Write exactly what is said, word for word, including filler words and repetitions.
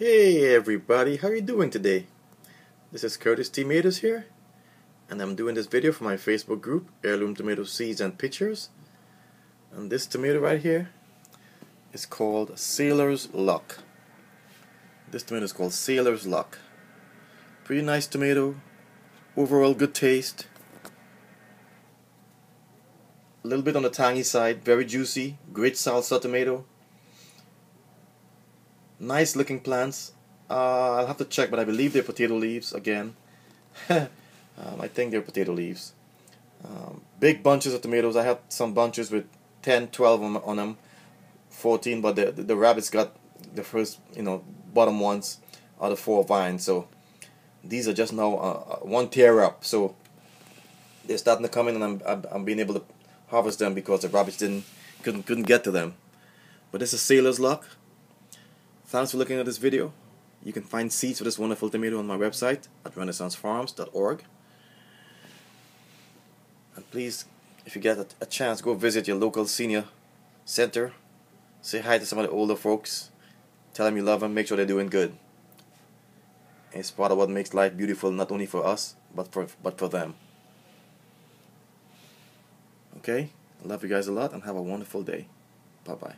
Hey everybody, how are you doing today? This is Curtis Tomatoes here, and I'm doing this video for my Facebook group, Heirloom Tomato Seeds and Pictures. And this tomato right here is called Sailor's Luck. This tomato is called Sailor's Luck. Pretty nice tomato, overall good taste. A little bit on the tangy side, very juicy, great salsa tomato. Nice looking plants. Uh, I'll have to check, but I believe they're potato leaves again. um, I think they're potato leaves. Um, big bunches of tomatoes. I had some bunches with ten, twelve on, on them, fourteen, but the, the rabbits got the first, you know, bottom ones out of four vines. So these are just now uh, one tear up. So they're starting to come in, and I'm, I'm, I'm being able to harvest them because the rabbits didn't couldn't couldn't get to them. But this is Sailor's Luck. Thanks for looking at this video. You can find seeds for this wonderful tomato on my website at renaissance farms dot org. And please, if you get a, a chance, go visit your local senior center. Say hi to some of the older folks. Tell them you love them. Make sure they're doing good. It's part of what makes life beautiful, not only for us, but for, but for them. Okay? I love you guys a lot, and have a wonderful day. Bye-bye.